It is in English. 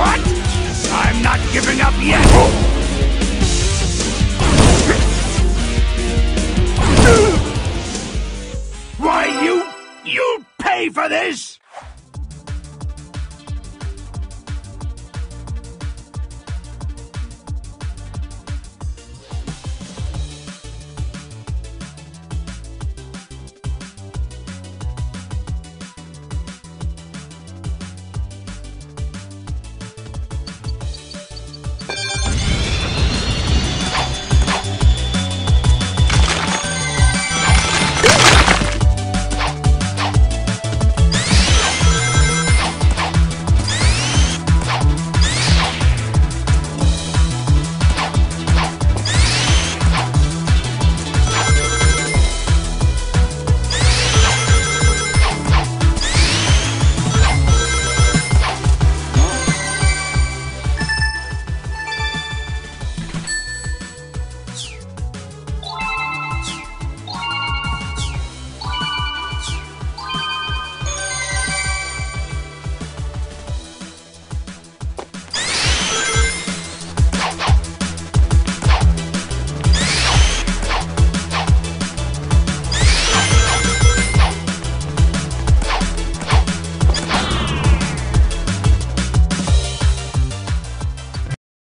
What? I'm not giving up yet! Why, you pay for this!